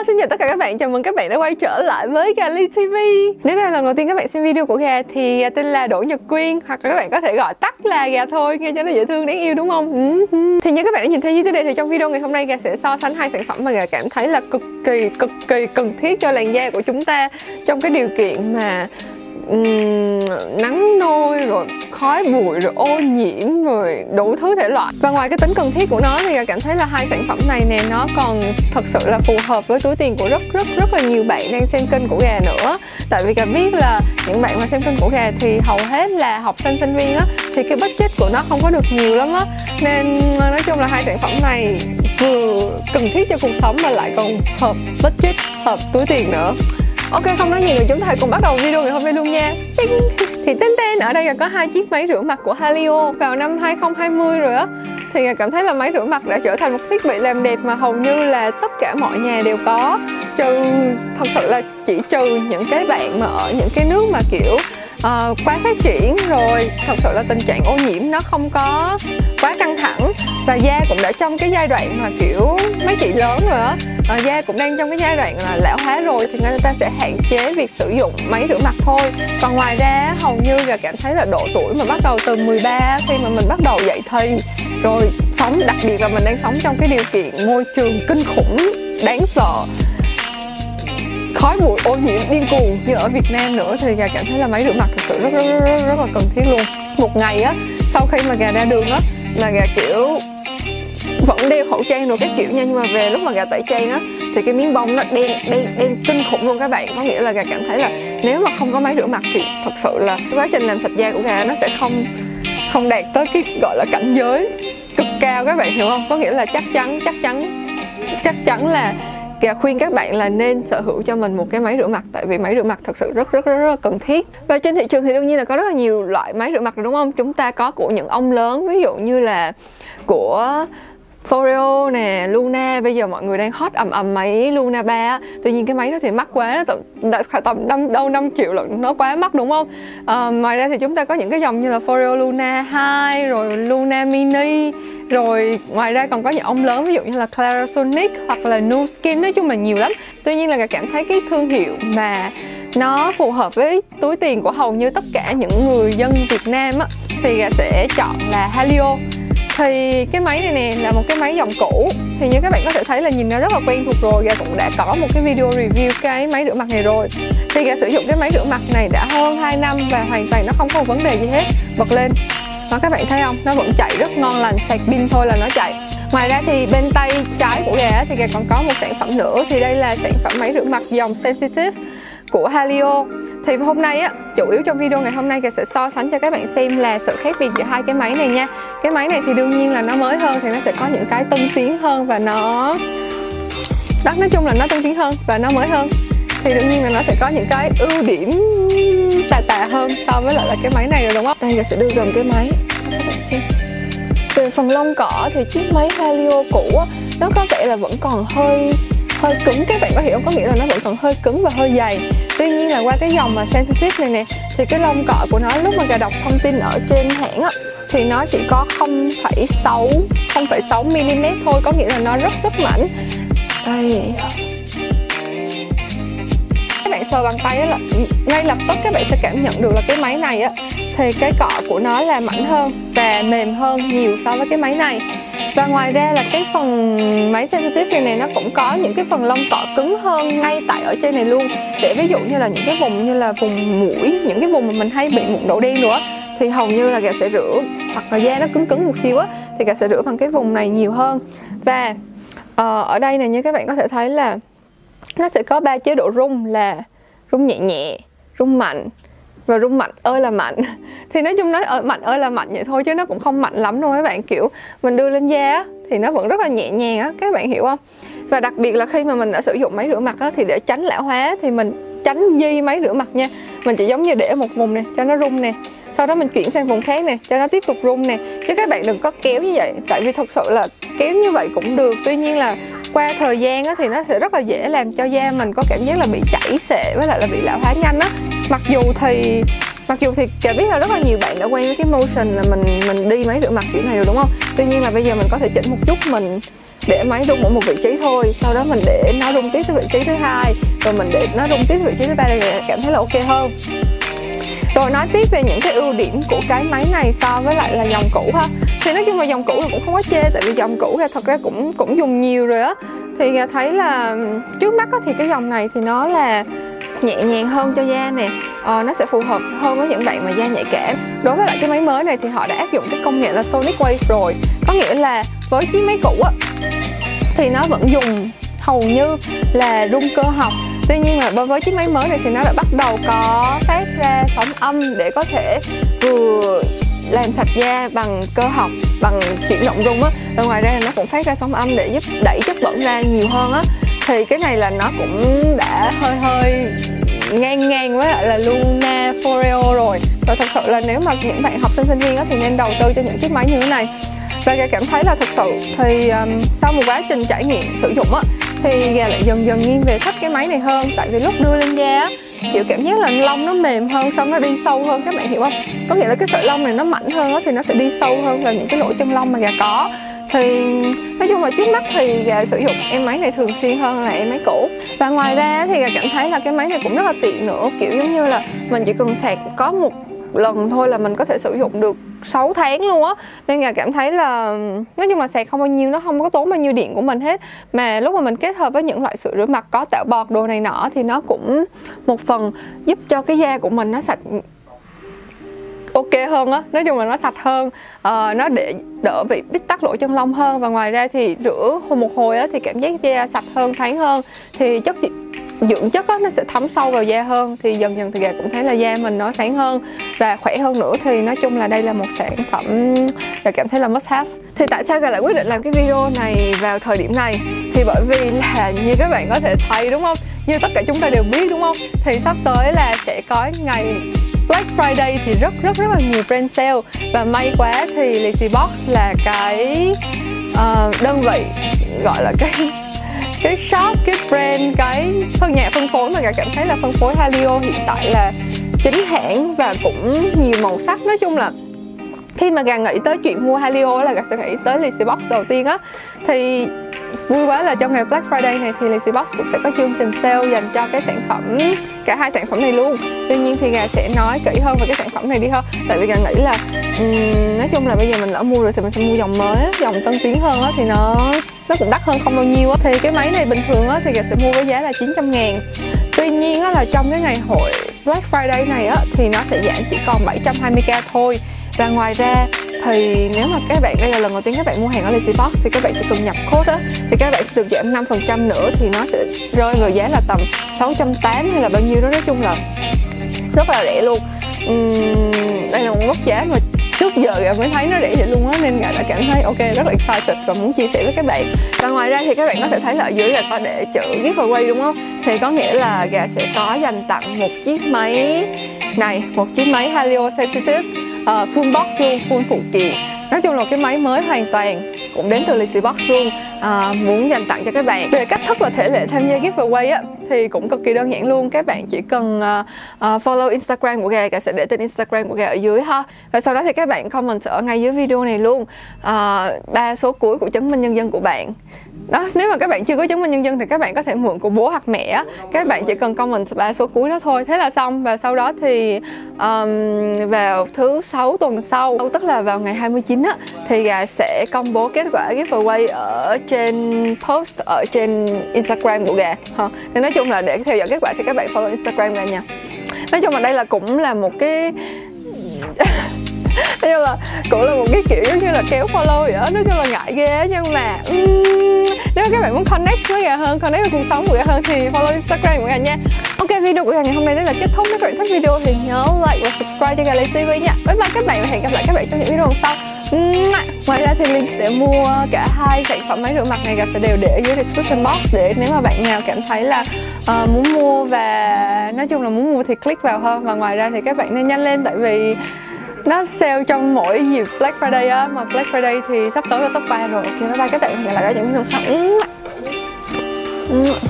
Hello, xin chào tất cả các bạn, chào mừng các bạn đã quay trở lại với Gali TV. Nếu đây là lần đầu tiên các bạn xem video của Gà thì tên là Đỗ Nhật Quyên, hoặc là các bạn có thể gọi tắt là Gà thôi, nghe cho nó dễ thương, đáng yêu đúng không? Thì như các bạn đã nhìn thấy như thế này thì trong video ngày hôm nay Gà sẽ so sánh hai sản phẩm mà Gà cảm thấy là cực kỳ cần thiết cho làn da của chúng ta trong cái điều kiện mà nắng nôi, rồi khói bụi, rồi ô nhiễm, rồi đủ thứ thể loại. Và ngoài cái tính cần thiết của nó thì Gà cảm thấy là hai sản phẩm này nè, nó còn thật sự là phù hợp với túi tiền của rất là nhiều bạn đang xem kênh của Gà nữa. Tại vì Gà biết là những bạn mà xem kênh của Gà thì hầu hết là học sinh sinh viên á, thì cái budget của nó không có được nhiều lắm á, nên nói chung là hai sản phẩm này vừa cần thiết cho cuộc sống mà lại còn hợp budget, hợp túi tiền nữa. Ok, không nói gì nữa, chúng ta hãy cùng bắt đầu video ngày hôm nay luôn nha. Thì tên ở đây là có hai chiếc máy rửa mặt của Halio. Vào năm 2020 rồi á, thì Gà cảm thấy là máy rửa mặt đã trở thành một thiết bị làm đẹp mà hầu như là tất cả mọi nhà đều có, trừ, thật sự là chỉ trừ những cái bạn mà ở những cái nước mà kiểu quá phát triển rồi, thật sự là tình trạng ô nhiễm nó không có quá căng thẳng, và da cũng đã trong cái giai đoạn mà kiểu mấy chị lớn rồi á, da cũng đang trong cái giai đoạn là lão hóa rồi, thì người ta sẽ hạn chế việc sử dụng máy rửa mặt thôi. Còn ngoài ra hầu như Gà cảm thấy là độ tuổi mà bắt đầu từ 13, khi mà mình bắt đầu dậy thì rồi sống, đặc biệt là mình đang sống trong cái điều kiện môi trường kinh khủng, đáng sợ, khói bụi ô nhiễm điên cuồng như ở Việt Nam nữa, thì Gà cảm thấy là máy rửa mặt thực sự rất là cần thiết luôn. Một ngày á, sau khi mà Gà ra đường á, là Gà kiểu vẫn đeo khẩu trang rồi các kiểu nha, nhưng mà về lúc mà Gà tẩy trang á thì cái miếng bông nó đen kinh khủng luôn các bạn. Có nghĩa là Gà cảm thấy là nếu mà không có máy rửa mặt thì thật sự là quá trình làm sạch da của Gà nó sẽ không đạt tới cái gọi là cảnh giới cực cao, các bạn hiểu không? Có nghĩa là chắc chắn là Gà khuyên các bạn là nên sở hữu cho mình một cái máy rửa mặt, tại vì máy rửa mặt thật sự rất là cần thiết. Và trên thị trường thì đương nhiên là có rất là nhiều loại máy rửa mặt rồi đúng không? Chúng ta có của những ông lớn, ví dụ như là của Foreo nè, Luna, bây giờ mọi người đang hot ầm máy Luna 3. Tuy nhiên cái máy đó thì mắc quá, nó tầm đâu 5 triệu là nó quá mắc đúng không? Ngoài ra thì chúng ta có những cái dòng như là Foreo Luna 2, rồi Luna mini, rồi ngoài ra còn có những ông lớn ví dụ như là Clarisonic hoặc là Nu Skin, nói chung là nhiều lắm. Tuy nhiên là Gà cảm thấy cái thương hiệu mà nó phù hợp với túi tiền của hầu như tất cả những người dân Việt Nam á, thì Gà sẽ chọn là Halio. Thì cái máy này nè là một cái máy dòng cũ, thì như các bạn có thể thấy là nhìn nó rất là quen thuộc rồi. Gà cũng đã có một cái video review cái máy rửa mặt này rồi. Thì Gà sử dụng cái máy rửa mặt này đã hơn 2 năm và hoàn toàn nó không có vấn đề gì hết. Bật lên và các bạn thấy không, nó vẫn chạy rất ngon lành, sạc pin thôi là nó chạy. Ngoài ra thì bên tay trái của Gà thì Gà còn có một sản phẩm nữa, thì đây là sản phẩm máy rửa mặt dòng Sensitive của Halio. Thì hôm nay á, chủ yếu trong video ngày hôm nay Gà sẽ so sánh cho các bạn xem là sự khác biệt giữa hai cái máy này nha. Cái máy này thì đương nhiên là nó mới hơn, thì nó sẽ có những cái tân tiến hơn và nó đó, nói chung là nó tân tiến hơn và nó mới hơn, thì đương nhiên là nó sẽ có những cái ưu điểm tà hơn so với lại là cái máy này rồi đúng không? Đây Gà sẽ đưa gần cái máy cho các bạn xem. Về phần lông cỏ thì chiếc máy Halio cũ á, nó có vẻ là vẫn còn hơi cứng, các bạn có hiểu không? Có nghĩa là nó vẫn còn hơi cứng và hơi dày. Tuy nhiên là qua cái dòng mà Sensitive này nè, thì cái lông cọ của nó lúc mà Gà đọc thông tin ở trên hãng á, thì nó chỉ có 0,6mm thôi, có nghĩa là nó rất mảnh. Đây, các bạn sờ bằng tay á, là ngay lập tức các bạn sẽ cảm nhận được là cái máy này á, thì cái cọ của nó là mảnh hơn và mềm hơn nhiều so với cái máy này. Và ngoài ra là cái phần máy Sensitive này nó cũng có những cái phần lông cọ cứng hơn ngay tại ở trên này luôn, để ví dụ như là những cái vùng như là vùng mũi, những cái vùng mà mình hay bị mụn đậu đen nữa, thì hầu như là Gà sẽ rửa, hoặc là da nó cứng một xíu á, thì Gà sẽ rửa bằng cái vùng này nhiều hơn. Và ở đây này như các bạn có thể thấy là nó sẽ có 3 chế độ rung, là rung nhẹ nhẹ, rung mạnh và rung mạnh ơi là mạnh. Thì nói chung nó mạnh ơi là mạnh vậy thôi, chứ nó cũng không mạnh lắm đâu các bạn, kiểu mình đưa lên da thì nó vẫn rất là nhẹ nhàng á, các bạn hiểu không? Và đặc biệt là khi mà mình đã sử dụng máy rửa mặt á, thì để tránh lão hóa thì mình tránh di máy rửa mặt nha. Mình chỉ giống như để ở một vùng này cho nó rung nè, sau đó mình chuyển sang vùng khác nè cho nó tiếp tục rung nè, chứ các bạn đừng có kéo như vậy, tại vì thật sự là kéo như vậy cũng được, tuy nhiên là qua thời gian á, thì nó sẽ rất là dễ làm cho da mình có cảm giác là bị chảy xệ với lại là bị lão hóa nhanh á. Mặc dù thì Mặc dù thì Trà biết là rất là nhiều bạn đã quen với cái motion là mình đi máy rửa mặt kiểu này rồi đúng không? Tuy nhiên là bây giờ mình có thể chỉnh một chút, mình để máy rung ở một vị trí thôi, sau đó mình để nó rung tiếp tới vị trí thứ hai, rồi mình để nó rung tiếp tới vị trí thứ ba, để cảm thấy là ok hơn. Rồi nói tiếp về những cái ưu điểm của cái máy này so với lại là dòng cũ ha. Thì nói chung là dòng cũ là cũng không có chê, tại vì dòng cũ thì thật ra cũng dùng nhiều rồi á. Thì thấy là trước mắt thì cái dòng này thì nó là nhẹ nhàng hơn cho da nè, nó sẽ phù hợp hơn với những bạn mà da nhạy cảm. Đối với lại cái máy mới này thì họ đã áp dụng cái công nghệ là SonicWave rồi, có nghĩa là với chiếc máy cũ á thì nó vẫn dùng hầu như là rung cơ học. Tuy nhiên là với chiếc máy mới này thì nó đã bắt đầu có phát ra sóng âm để có thể vừa làm sạch da bằng cơ học, bằng chuyển động rung á, và ngoài ra là nó cũng phát ra sóng âm để giúp đẩy chất bẩn ra nhiều hơn á. Thì cái này là nó cũng đã hơi ngang với lại là Luna, Foreo rồi. Và thật sự là nếu mà những bạn học sinh sinh viên á thì nên đầu tư cho những chiếc máy như thế này. Và Gà cảm thấy là thực sự thì sau một quá trình trải nghiệm sử dụng á thì Gà lại dần dần nghiêng về thích cái máy này hơn. Tại vì lúc đưa lên da á, kiểu cảm giác là lông nó mềm hơn, xong nó đi sâu hơn, các bạn hiểu không? Có nghĩa là cái sợi lông này nó mạnh hơn á, thì nó sẽ đi sâu hơn vào những cái lỗ chân lông mà Gà có. Thì nói chung là trước mắt thì Gà sử dụng em máy này thường xuyên hơn là em máy cũ. Và ngoài ra thì Gà cảm thấy là cái máy này cũng rất là tiện nữa, kiểu giống như là mình chỉ cần sạc có một lần thôi là mình có thể sử dụng được 6 tháng luôn á. Nên Gà cảm thấy là nói chung là sạc không bao nhiêu, nó không có tốn bao nhiêu điện của mình hết. Mà lúc mà mình kết hợp với những loại sữa rửa mặt có tạo bọt đồ này nọ thì nó cũng một phần giúp cho cái da của mình nó sạch ok hơn á, nói chung là nó sạch hơn, nó để đỡ bị bít tắc lỗ chân lông hơn. Và ngoài ra thì rửa một hồi á thì cảm giác da sạch hơn, thoáng hơn, thì chất dưỡng chất á nó sẽ thấm sâu vào da hơn. Thì dần dần thì Gà cũng thấy là da mình nó sáng hơn và khỏe hơn nữa. Thì nói chung là đây là một sản phẩm Gà cảm thấy là must have. Thì tại sao Gà lại quyết định làm cái video này vào thời điểm này? Thì bởi vì là như các bạn có thể thấy đúng không, như tất cả chúng ta đều biết đúng không, thì sắp tới là sẽ có ngày Black Friday thì rất là nhiều brand sale. Và may quá thì Lixibox là cái đơn vị, gọi là cái shop, cái brand, cái phân nhà phân phối mà Gà cảm thấy là phân phối Halio hiện tại là chính hãng và cũng nhiều màu sắc. Nói chung là khi mà Gà nghĩ tới chuyện mua Halio là Gà sẽ nghĩ tới Lixibox đầu tiên á. Thì vui quá là trong ngày Black Friday này thì Lixibox cũng sẽ có chương trình sale dành cho cái sản phẩm, cả hai sản phẩm này luôn. Tuy nhiên thì Gà sẽ nói kỹ hơn về cái sản phẩm này đi hơn. Tại vì Gà nghĩ là nói chung là bây giờ mình lỡ mua rồi thì mình sẽ mua dòng mới, dòng tân tiến hơn á, thì nó cũng đắt hơn không bao nhiêu á. Thì cái máy này bình thường á thì Gà sẽ mua với giá là 900 ngàn. Tuy nhiên á là trong cái ngày hội Black Friday này á thì nó sẽ giảm chỉ còn 720k thôi. Và ngoài ra thì nếu mà các bạn, đây là lần đầu tiên các bạn mua hàng ở Lixibox thì các bạn chỉ cần nhập code á thì các bạn sẽ được giảm 5% nữa, thì nó sẽ rơi vào giá là tầm 680 hay là bao nhiêu đó. Nói chung là rất là rẻ luôn. Đây là một mức giá mà trước giờ Gà mới thấy nó rẻ vậy luôn á, nên Gà đã cảm thấy ok, rất là excited và muốn chia sẻ với các bạn. Và ngoài ra thì các bạn có thể thấy là ở dưới Gà có để chữ giveaway đúng không? Thì có nghĩa là Gà sẽ có dành tặng một chiếc máy này, một chiếc máy Halio Sensitive full box luôn, full phụ kiện. Nói chung là cái máy mới hoàn toàn cũng đến từ Lixibox luôn, muốn dành tặng cho các bạn. Về cách thức và thể lệ tham gia giveaway á thì cũng cực kỳ đơn giản luôn. Các bạn chỉ cần follow Instagram của Gà, Gà sẽ để tên Instagram của Gà ở dưới ha. Và sau đó thì các bạn comment ở ngay dưới video này luôn 3 số cuối của chứng minh nhân dân của bạn. Đó, nếu mà các bạn chưa có chứng minh nhân dân thì các bạn có thể mượn của bố hoặc mẹ. Các bạn chỉ cần comment 3 số cuối đó thôi, thế là xong. Và sau đó thì vào thứ 6 tuần sau, tức là vào ngày 29 á, thì Gà sẽ công bố kết quả giveaway ở trên post ở trên Instagram của Gà. Nên nói chung là để theo dõi kết quả thì các bạn follow Instagram Gà nha. Nói chung là đây là cũng là một cái nói chung là cũng là một cái kiểu giống như là kéo follow vậy đó. Nói chung là ngại ghê, nhưng mà nếu các bạn muốn connect với Gà hơn, connect với cuộc sống của Gà hơn thì follow Instagram của Gà nha. Ok, video của Gà ngày hôm nay đến là kết thúc. Nếu các bạn thích video thì nhớ like và subscribe cho Gali TV nha. Bye bye các bạn và hẹn gặp lại các bạn trong những video sau. Ngoài ra thì Linh sẽ mua cả hai sản phẩm máy rửa mặt này, Gà sẽ đều để ở dưới description box, để nếu mà bạn nào cảm thấy là muốn mua và nói chung là muốn mua thì click vào hơn. Và ngoài ra thì các bạn nên nhanh lên, tại vì nó sale trong mỗi dịp Black Friday á, mà Black Friday thì sắp tới là sắp 3 rồi. Ok, bye bye các bạn, hẹn gặp lại các bạn trong video sau.